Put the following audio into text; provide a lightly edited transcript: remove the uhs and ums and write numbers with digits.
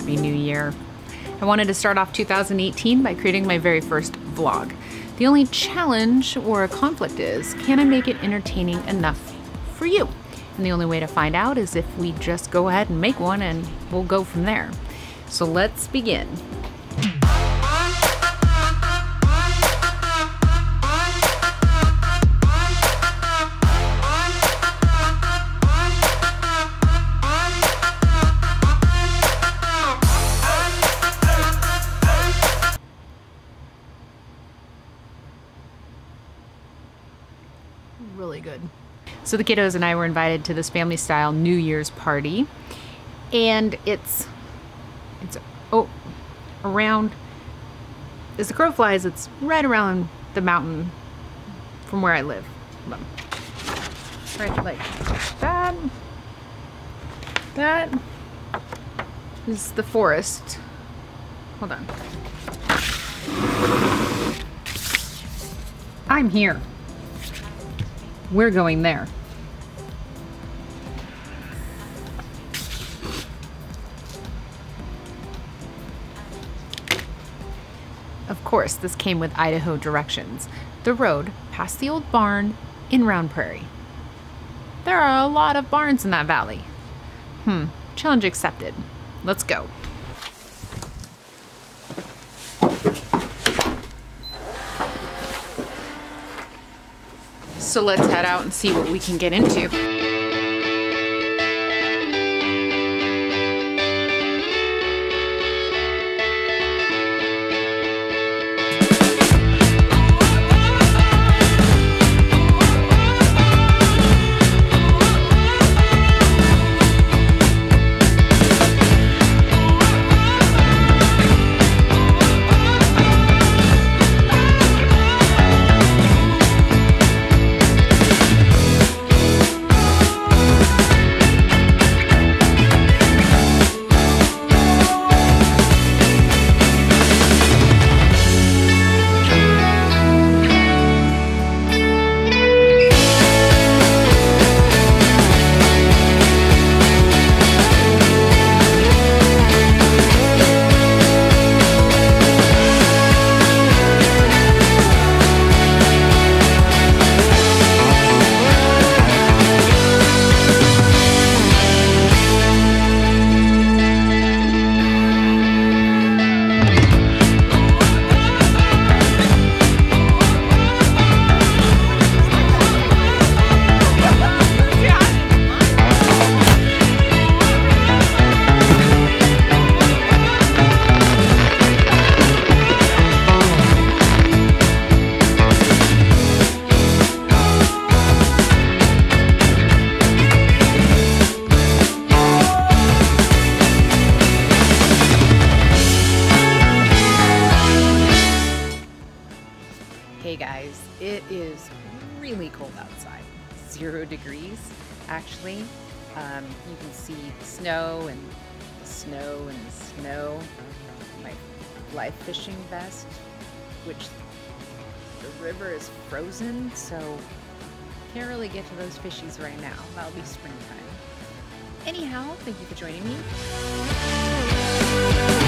Happy New Year. I wanted to start off 2018 by creating my very first vlog. The only challenge or conflict is, can I make it entertaining enough for you? And the only way to find out is if we just go ahead and make one and we'll go from there. So let's begin. Really good. So the kiddos and I were invited to this family style New Year's party, and it's around, as the crow flies, it's right around the mountain from where I live. Right, like that. That is the forest. Hold on. I'm here. We're going there. Of course, this came with Idaho directions. The road past the old barn in Round Prairie. There are a lot of barns in that valley. Challenge accepted. Let's go. So let's head out and see what we can get into. Hey guys, it is really cold outside, 0 degrees actually. You can see the snow and the snow and the snow. My fly fishing vest, which the river is frozen, so can't really get to those fishies right now. That'll be springtime. Anyhow, thank you for joining me.